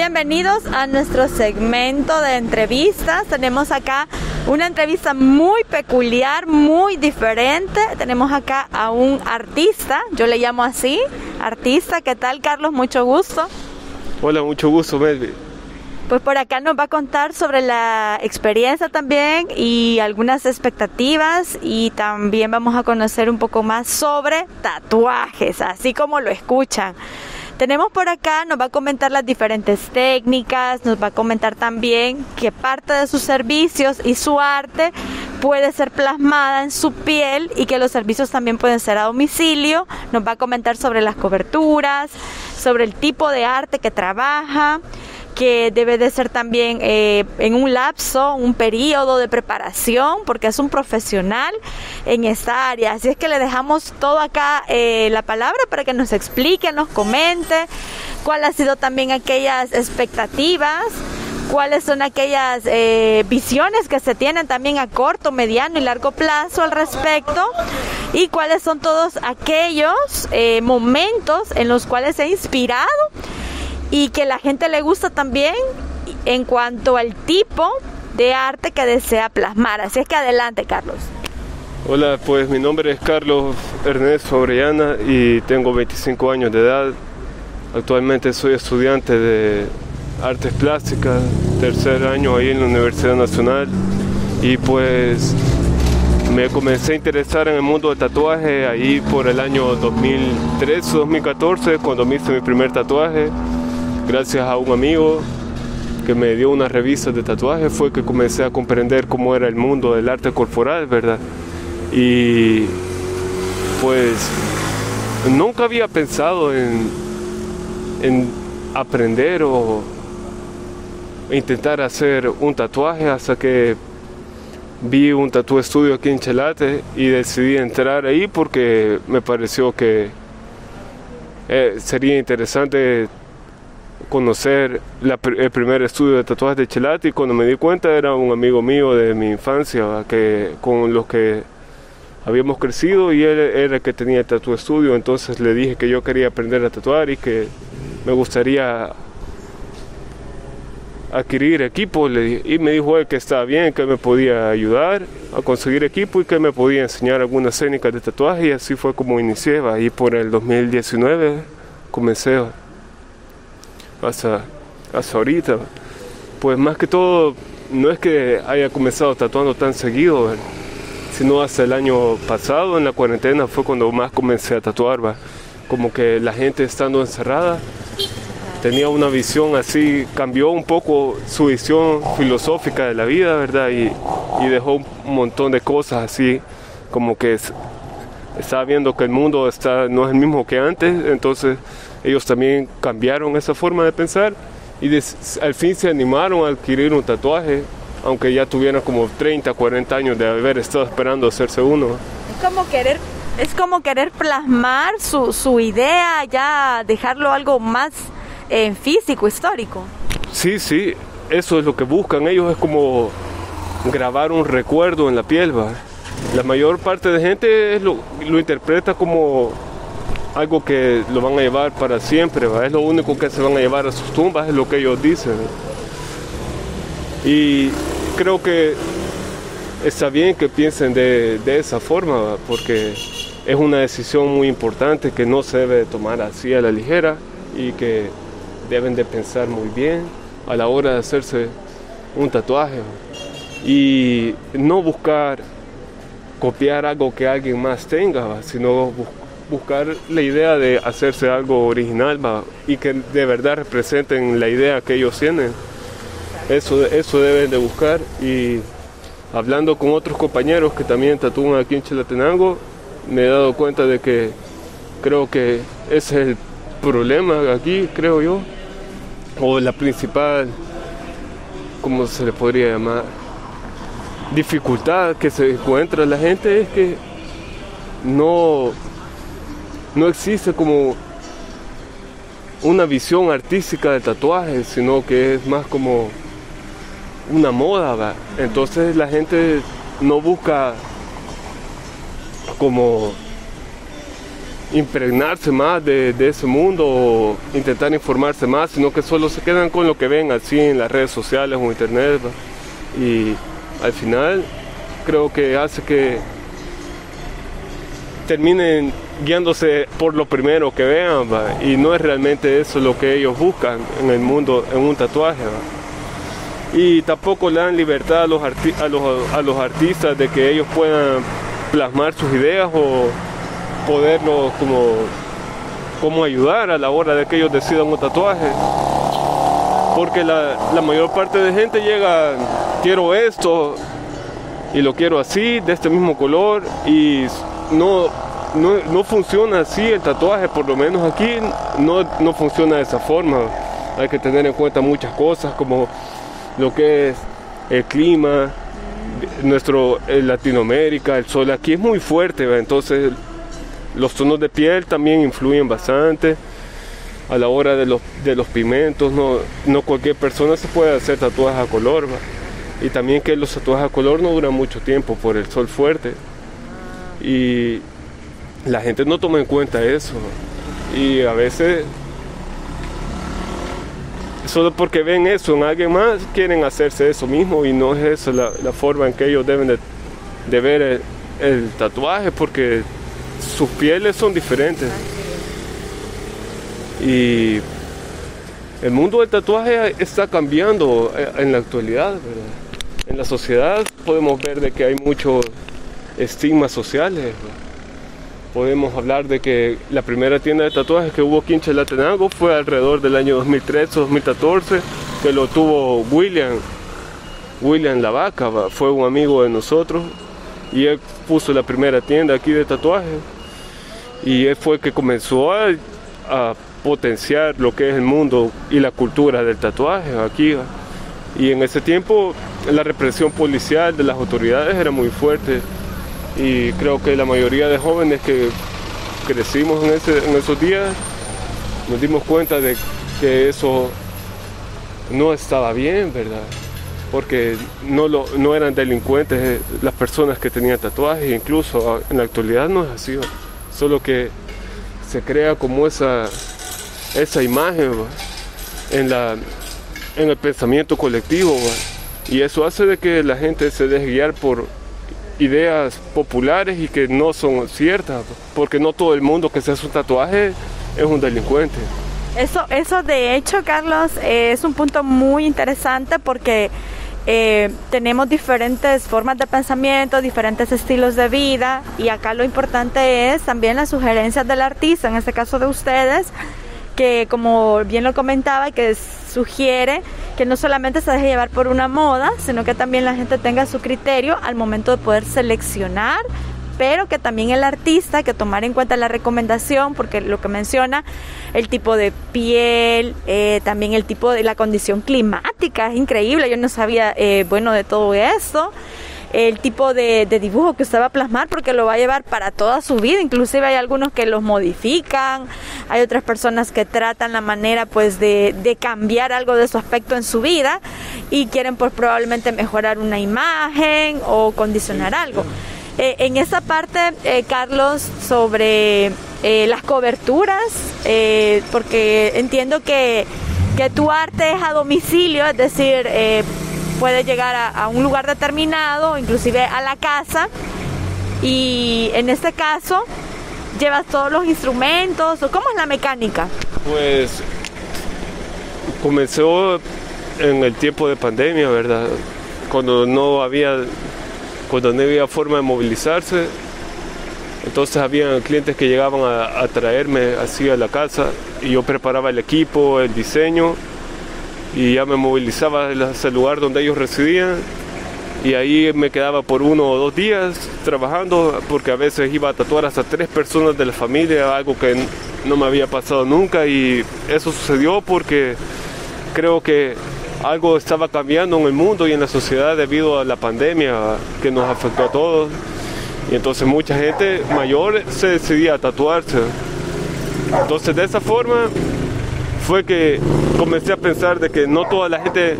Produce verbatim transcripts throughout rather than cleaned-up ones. Bienvenidos a nuestro segmento de entrevistas. Tenemos acá una entrevista muy peculiar, muy diferente. Tenemos acá a un artista, yo le llamo así, artista. ¿Qué tal, Carlos? Mucho gusto. Hola, mucho gusto, Melvi. Pues por acá nos va a contar sobre la experiencia también y algunas expectativas, y también vamos a conocer un poco más sobre tatuajes, así como lo escuchan. Tenemos por acá, nos va a comentar las diferentes técnicas, nos va a comentar también que parte de sus servicios y su arte puede ser plasmada en su piel y que los servicios también pueden ser a domicilio. Nos va a comentar sobre las coberturas, sobre el tipo de arte que trabaja, que debe de ser también eh, en un lapso, un periodo de preparación, porque es un profesional en esta área. Así es que le dejamos todo acá eh, la palabra para que nos explique, nos comente cuál ha sido también aquellas expectativas, cuáles son aquellas eh, visiones que se tienen también a corto, mediano y largo plazo al respecto, y cuáles son todos aquellos eh, momentos en los cuales se ha inspirado y que la gente le gusta también en cuanto al tipo de arte que desea plasmar. Así es que adelante, Carlos. Hola, pues mi nombre es Carlos Ernesto Orellana y tengo veinticinco años de edad. Actualmente soy estudiante de Artes Plásticas, tercer año ahí en la Universidad Nacional, y pues me comencé a interesar en el mundo del tatuaje ahí por el año dos mil trece, dos mil catorce, cuando me hice mi primer tatuaje. Gracias a un amigo que me dio una revista de tatuaje fue que comencé a comprender cómo era el mundo del arte corporal, ¿verdad? Y pues nunca había pensado en, en aprender o intentar hacer un tatuaje, hasta que vi un tatu estudio aquí en Chalate y decidí entrar ahí porque me pareció que eh, sería interesante conocer la, el primer estudio de tatuajes de Chalate. Y cuando me di cuenta, era un amigo mío de mi infancia que, con los que habíamos crecido, y él era el que tenía el tatu estudio. Entonces le dije que yo quería aprender a tatuar y que me gustaría adquirir equipo, y me dijo él que estaba bien, que me podía ayudar a conseguir equipo y que me podía enseñar algunas técnicas de tatuaje, y así fue como inicié. Ahí por el dos mil diecinueve comencé hasta, hasta ahorita. Pues más que todo, no es que haya comenzado tatuando tan seguido, sino hasta el año pasado, en la cuarentena, fue cuando más comencé a tatuar, ¿va? Como que la gente estando encerrada tenía una visión así, cambió un poco su visión filosófica de la vida, ¿verdad? Y, y dejó un montón de cosas así, como que es, estaba viendo que el mundo está, no es el mismo que antes. Entonces ellos también cambiaron esa forma de pensar y des, al fin se animaron a adquirir un tatuaje, aunque ya tuvieran como treinta, cuarenta años de haber estado esperando hacerse uno. Es como querer... Es como querer plasmar su, su idea, ya dejarlo algo más eh, físico, histórico. Sí, sí, eso es lo que buscan ellos, es como grabar un recuerdo en la piel, ¿va? La mayor parte de gente es lo, lo interpreta como algo que lo van a llevar para siempre, ¿va? Es lo único que se van a llevar a sus tumbas, es lo que ellos dicen. Y creo que está bien que piensen de, de esa forma, ¿va? Porque es una decisión muy importante que no se debe tomar así a la ligera, y que deben de pensar muy bien a la hora de hacerse un tatuaje, y no buscar copiar algo que alguien más tenga, ¿va? Sino bus buscar la idea de hacerse algo original, ¿va? Y que de verdad representen la idea que ellos tienen. Eso, eso deben de buscar. Y hablando con otros compañeros que también tatúan aquí en Chalatenango, me he dado cuenta de que creo que ese es el problema aquí, creo yo, o la principal, ¿cómo se le podría llamar?, dificultad que se encuentra la gente, es que no, no existe como una visión artística del tatuaje, sino que es más como una moda, ¿va? Entonces la gente no busca como impregnarse más de, de ese mundo o intentar informarse más, sino que solo se quedan con lo que ven así en las redes sociales o en internet, ¿va? Y al final creo que hace que terminen guiándose por lo primero que vean, ¿va? Y no es realmente eso lo que ellos buscan en el mundo, en un tatuaje, ¿va? Y tampoco le dan libertad a los, arti a los, a los artistas de que ellos puedan plasmar sus ideas o poderlos como, como ayudar a la hora de que ellos decidan un tatuaje, porque la, la mayor parte de gente llega, quiero esto y lo quiero así, de este mismo color, y no, no, no funciona así el tatuaje, por lo menos aquí no, no funciona de esa forma. Hay que tener en cuenta muchas cosas como lo que es el clima, nuestro el Latinoamérica, el sol aquí es muy fuerte, ¿ve? Entonces los tonos de piel también influyen bastante a la hora de los, de los pigmentos. No, no cualquier persona se puede hacer tatuajes a color, ¿va? Y también que los tatuajes a color no duran mucho tiempo por el sol fuerte y la gente no toma en cuenta eso, ¿va? Y a veces solo porque ven eso en alguien más, quieren hacerse eso mismo, y no es esa la, la forma en que ellos deben de, de ver el, el tatuaje, porque sus pieles son diferentes. Y el mundo del tatuaje está cambiando en la actualidad, ¿verdad? En la sociedad podemos ver de que hay muchos estigmas sociales, ¿verdad? Podemos hablar de que la primera tienda de tatuajes que hubo aquí en Chalatenango fue alrededor del año dos mil trece, dos mil catorce, que lo tuvo William, William Lavaca, ¿va? Fue un amigo de nosotros y él puso la primera tienda aquí de tatuajes, y él fue el que comenzó a, a potenciar lo que es el mundo y la cultura del tatuaje aquí, ¿va? Y en ese tiempo la represión policial de las autoridades era muy fuerte, y creo que la mayoría de jóvenes que crecimos en, ese, en esos días nos dimos cuenta de que eso no estaba bien, ¿verdad? Porque no, lo, no eran delincuentes las personas que tenían tatuajes, incluso en la actualidad no es así, ¿verdad? Solo que se crea como esa, esa imagen, ¿verdad? En, la, en el pensamiento colectivo, ¿verdad? Y eso hace de que la gente se deje guiar por ideas populares y que no son ciertas, porque no todo el mundo que se hace un tatuaje es un delincuente. Eso, eso de hecho, Carlos, eh, es un punto muy interesante, porque eh, tenemos diferentes formas de pensamiento, diferentes estilos de vida, y acá lo importante es también las sugerencias del artista, en este caso de ustedes, que como bien lo comentaba, que sugiere que no solamente se deje llevar por una moda, sino que también la gente tenga su criterio al momento de poder seleccionar, pero que también el artista, que tomar en cuenta la recomendación, porque lo que menciona, el tipo de piel, eh, también el tipo de la condición climática, es increíble, yo no sabía, eh, bueno, de todo esto, el tipo de, de dibujo que usted va a plasmar, porque lo va a llevar para toda su vida, inclusive hay algunos que los modifican, hay otras personas que tratan la manera pues de, de cambiar algo de su aspecto en su vida y quieren pues probablemente mejorar una imagen o condicionar algo. Eh, en esta parte, eh, Carlos, sobre eh, las coberturas, eh, porque entiendo que, que tu arte es a domicilio, es decir, eh, puede llegar a, a un lugar determinado, inclusive a la casa, y en este caso llevas todos los instrumentos, o ¿cómo es la mecánica? Pues comenzó en el tiempo de pandemia, ¿verdad? Cuando no había, cuando no había forma de movilizarse, entonces había clientes que llegaban a, a traerme así a la casa, y yo preparaba el equipo, el diseño, y ya me movilizaba hacia el lugar donde ellos residían, y ahí me quedaba por uno o dos días trabajando, porque a veces iba a tatuar hasta tres personas de la familia, algo que no me había pasado nunca, y eso sucedió porque creo que algo estaba cambiando en el mundo y en la sociedad debido a la pandemia que nos afectó a todos, y entonces mucha gente mayor se decidía a tatuarse. Entonces de esa forma fue que comencé a pensar de que no toda la gente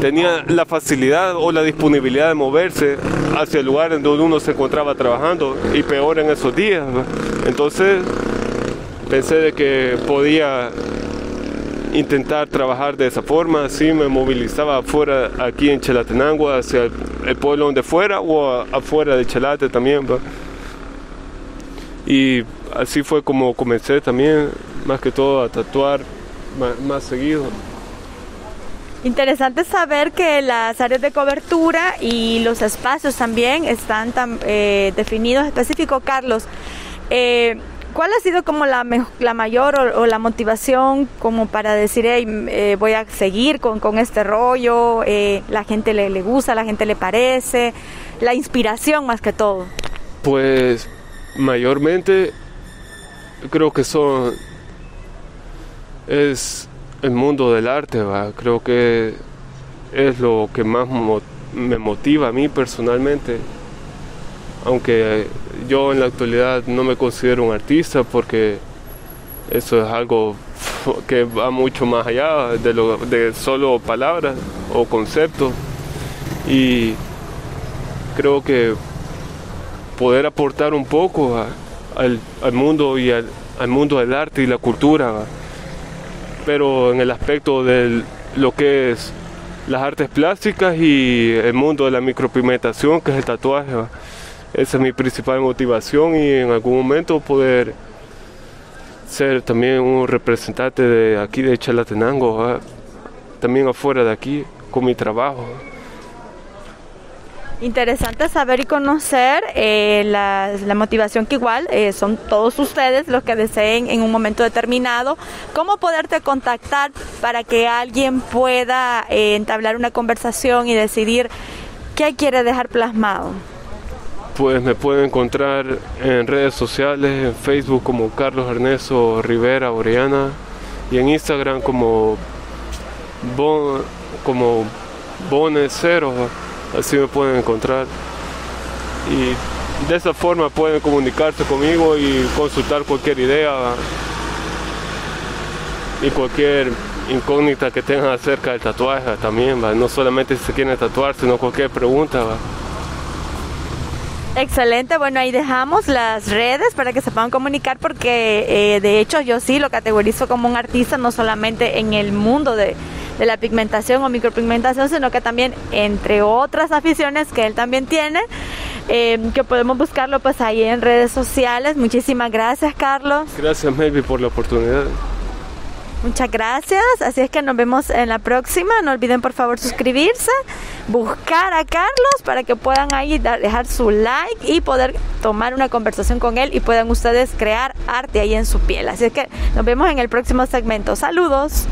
tenía la facilidad o la disponibilidad de moverse hacia el lugar en donde uno se encontraba trabajando, y peor en esos días, ¿no? Entonces pensé de que podía intentar trabajar de esa forma, así me movilizaba afuera aquí en Chalatenango, hacia el, el pueblo donde fuera o a, afuera de Chalate también, ¿va? Y así fue como comencé también, más que todo a tatuar más, más seguido. Interesante saber que las áreas de cobertura y los espacios también están tan, eh, definidos específicos. Carlos, eh, ¿cuál ha sido como la, la mayor o, o la motivación como para decir, hey, eh, voy a seguir con, con este rollo, eh, la gente le, le gusta, la gente le parece, la inspiración más que todo? Pues mayormente creo que son, es el mundo del arte, ¿va? Creo que es lo que más mo- me motiva a mí personalmente. Aunque yo en la actualidad no me considero un artista, porque eso es algo que va mucho más allá de, lo, de solo palabras o conceptos. Y creo que poder aportar un poco a, al, al mundo y al, al mundo del arte y la cultura, ¿va? Pero en el aspecto de lo que es las artes plásticas y el mundo de la micropigmentación, que es el tatuaje, ¿va? Esa es mi principal motivación, y en algún momento poder ser también un representante de aquí de Chalatenango, ¿va? También afuera de aquí, con mi trabajo. Interesante saber y conocer eh, la, la motivación que igual eh, son todos ustedes los que deseen en un momento determinado. ¿Cómo poderte contactar para que alguien pueda eh, entablar una conversación y decidir qué quiere dejar plasmado? Pues me pueden encontrar en redes sociales, en Facebook como Carlos Ernesto Rivera Orellana, y en Instagram como, bon, como Bonescero, así me pueden encontrar. Y de esa forma pueden comunicarse conmigo y consultar cualquier idea y cualquier incógnita que tengan acerca del tatuaje también, ¿va? No solamente si se quieren tatuar, sino cualquier pregunta, ¿va? Excelente, bueno, ahí dejamos las redes para que se puedan comunicar, porque eh, de hecho yo sí lo categorizo como un artista, no solamente en el mundo de, de la pigmentación o micropigmentación, sino que también entre otras aficiones que él también tiene, eh, que podemos buscarlo pues ahí en redes sociales. Muchísimas gracias, Carlos. Gracias, Melvi, por la oportunidad. Muchas gracias, así es que nos vemos en la próxima. No olviden por favor suscribirse, buscar a Carlos para que puedan ahí dar, dejar su like y poder tomar una conversación con él y puedan ustedes crear arte ahí en su piel. Así es que nos vemos en el próximo segmento. Saludos.